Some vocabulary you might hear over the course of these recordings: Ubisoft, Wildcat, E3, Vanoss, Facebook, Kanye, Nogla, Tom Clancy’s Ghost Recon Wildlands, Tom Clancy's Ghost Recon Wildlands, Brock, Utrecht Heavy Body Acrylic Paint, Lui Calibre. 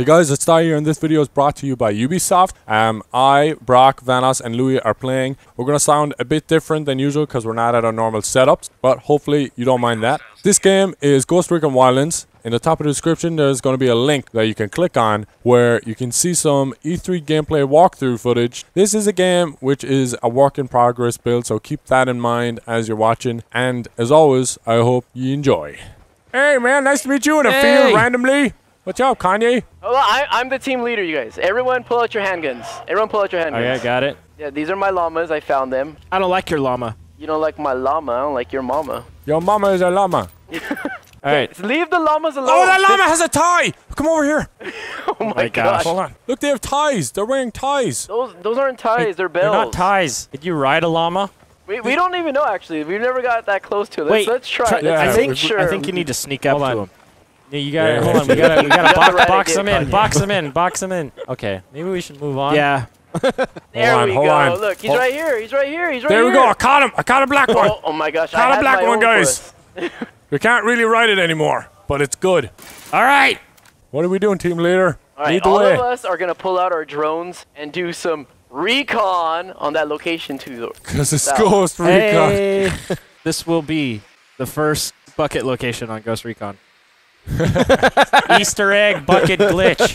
Hey guys, it's Ty here, and this video is brought to you by Ubisoft. I, Brock, Vanoss, and Lui are playing. We're gonna sound a bit different than usual because we're not at our normal setups, but hopefully you don't mind that. This game is Ghost Recon Wildlands. In the top of the description, there's going to be a link that you can click on where you can see some E3 gameplay walkthrough footage. This is a game which is a work in progress build, so keep that in mind as you're watching. And as always, I hope you enjoy. Hey man, nice to meet you in a field randomly. What's up, Kanye? Hello, I'm the team leader, you guys. Everyone pull out your handguns. Okay, I got it. Yeah, these are my llamas. I found them. I don't like your llama. You don't like my llama. I don't like your mama. Your mama is a llama. All right. Leave the llamas alone. Oh, that llama has a tie. Come over here. oh my gosh. Hold on. Look, they have ties. They're wearing ties. Those aren't ties. They're bells. They're not ties. Did you ride a llama? We don't even know, actually. We've never got that close to it. Let's try it. Yeah. I think you need to sneak up to him. Yeah, you gotta, hold on. We gotta box them in. Box them in. Okay. Maybe we should move on. Yeah. there we go. Look, he's right here. He's right here. There we go. I caught him. I caught a black one. Oh my gosh. Caught a black one, guys. We can't really write it anymore, but it's good. All right. What are we doing, team leader? All right, all of us are going to pull out our drones and do some recon on that location, too. Because it's Ghost Recon. Hey. This will be the first bucket location on Ghost Recon. Easter egg bucket glitch.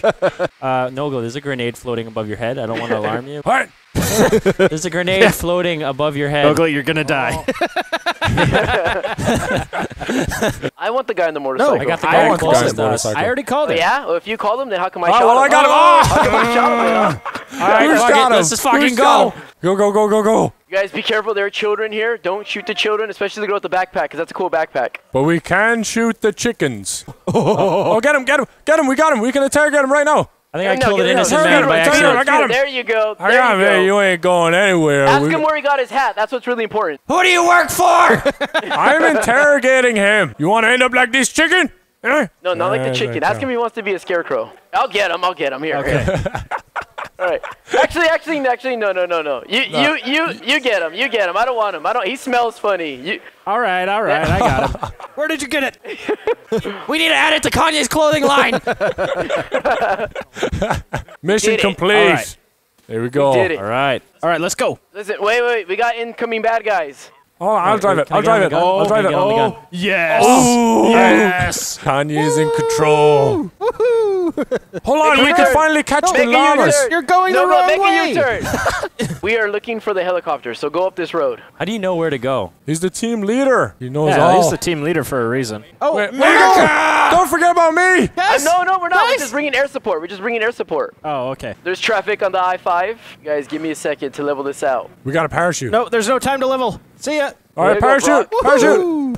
Nogla, there's a grenade floating above your head. I don't want to alarm you. What? There's a grenade floating above your head. Nogla, you're going to die. I want the guy in the motorcycle. No, I got the guy closest. I already called him. Oh, yeah? Well, if you called him, then how come I shot him? Well, I got him. All right, let's just fucking go. Go. You guys, be careful. There are children here. Don't shoot the children, especially the girl with the backpack, because that's a cool backpack. But we can shoot the chickens. Oh, get him. We got him. We can interrogate him right now. I think I killed an innocent man by accident. I got him. There you go. I got him. Hey, you ain't going anywhere. Ask him where he got his hat. That's what's really important. Who do you work for? I'm interrogating him. You want to end up like this chicken? No, not like the chicken. Ask him if he wants to be a scarecrow. I'll get him. Here. Okay. All right. Actually, no. You get him. I don't want him. He smells funny. All right. I got him. Where did you get it? We need to add it to Kanye's clothing line. Mission complete. All right. There we go. We did it. All right. Let's go. Listen. Wait. We got incoming bad guys. Oh, I'll drive it. Oh, yes. Oh, yes. Kanye's in control. Hold on, we can finally catch the llamas. You're going the wrong way. U-turn. We are looking for the helicopter, so go up this road. How do you know where to go? He's the team leader. He knows all. He's the team leader for a reason. Oh, Wait, don't forget about me. Yes. No, we're not. Nice. We're just bringing air support. Oh, okay. There's traffic on the I-5. Guys, give me a second to level this out. We got a parachute. No, there's no time to level. See ya. All right, parachute. Press A,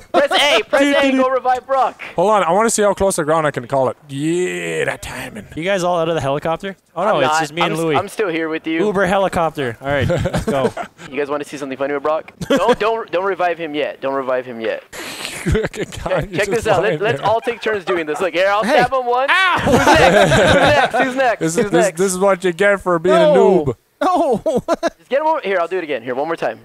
go revive Brock. Hold on, I want to see how close to the ground I can call it. Yeah, that timing. You guys all out of the helicopter? Oh no, it's just me and Lui. I'm still here with you. Uber helicopter. All right, let's go. You guys want to see something funny with Brock? Don't revive him yet. Check this out. Let's all take turns doing this. Look, here, I'll stab him once. Ow! Who's next? This is what you get for being a noob. No. Just get him over here. I'll do it again. Here, one more time.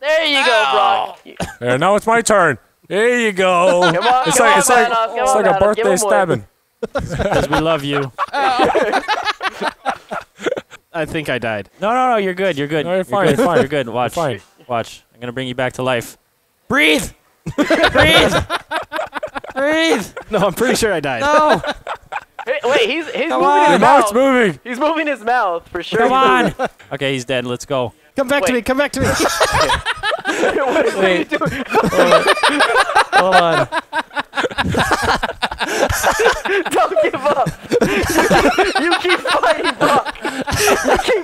There you go, Brock. There, now it's my turn. There you go. It's like a birthday stabbing. Because we love you. I think I died. No, you're good. No, you're fine. Watch. I'm going to bring you back to life. Breathe. Breathe. No, I'm pretty sure I died. No. Hey, wait, he's moving his mouth. He's moving his mouth for sure. Come on. Okay, he's dead. Let's go. Come back to me. Wait. What are you doing? Hold on. Don't give up. You keep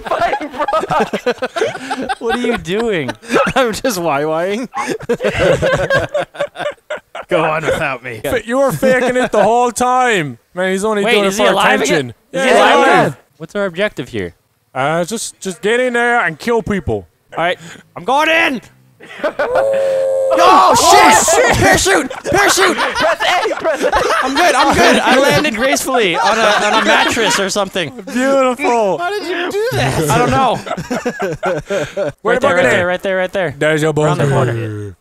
fighting, Brock. What are you doing? I'm just YYing. Go on without me. You were faking it the whole time. Man, he's only doing it for attention. Is he alive? What's our objective here? Just get in there and kill people. All right, I'm going in. No! Shit! Parachute! Parachute! Press A! Press A! I'm good, I'm good. I landed gracefully on a mattress or something. Beautiful. How did you do that? I don't know. Right there, right there, right there, right there. There's your boat.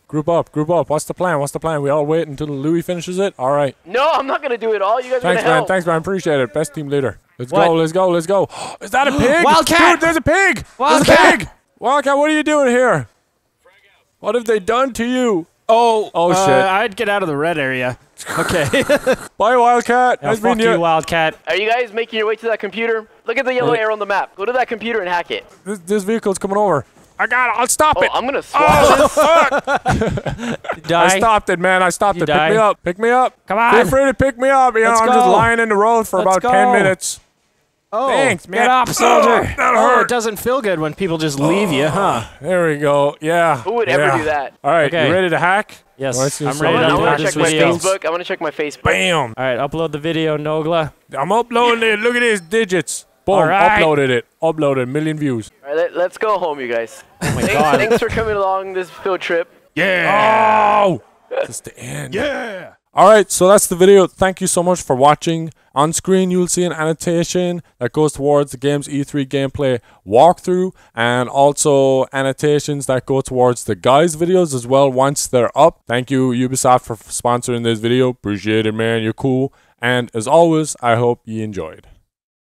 Group up, group up. What's the plan? What's the plan? We all wait until Lui finishes it? All right. No, I'm not going to do it all. You guys are going to help. Thanks, man. Appreciate it. Best team leader. Let's go, let's go, let's go. Is that a pig? Wildcat! Dude, there's a pig! Wildcat! There's a pig! Wildcat, what are you doing here? What have they done to you? Oh, oh shit. I'd get out of the red area. Okay. Bye, Wildcat. Nice meeting you, Wildcat. Are you guys making your way to that computer? Look at the yellow arrow on the map. Go to that computer and hack it. This vehicle's coming over. I got it. I'll stop it. I'm gonna swap it. Fuck. Die. I stopped it, man. I stopped it. Pick me up. Pick me up. Come on. Feel free to pick me up. You know, I'm just lying in the road for about 10 minutes. Oh, thanks, man. Get up, soldier. That hurt. Oh, it doesn't feel good when people just leave you, huh? There we go. Yeah. Who would ever do that? All right, you ready to hack? Yes, I'm ready. I want to check my Facebook. I want to check my Facebook. Bam. All right, upload the video, Nogla. I'm uploading it. Look at these digits. Boom. Right. Uploaded it. Uploaded. 1 million views. All right, let's go home, you guys. Oh my God. Thanks for coming along this field trip. Yeah. Oh. That's the end. Yeah. All right, so that's the video. Thank you so much for watching. On screen, you'll see an annotation that goes towards the game's E3 gameplay walkthrough, and also annotations that go towards the guys' videos as well once they're up. Thank you, Ubisoft, for sponsoring this video. Appreciate it, man. You're cool. And as always, I hope you enjoyed.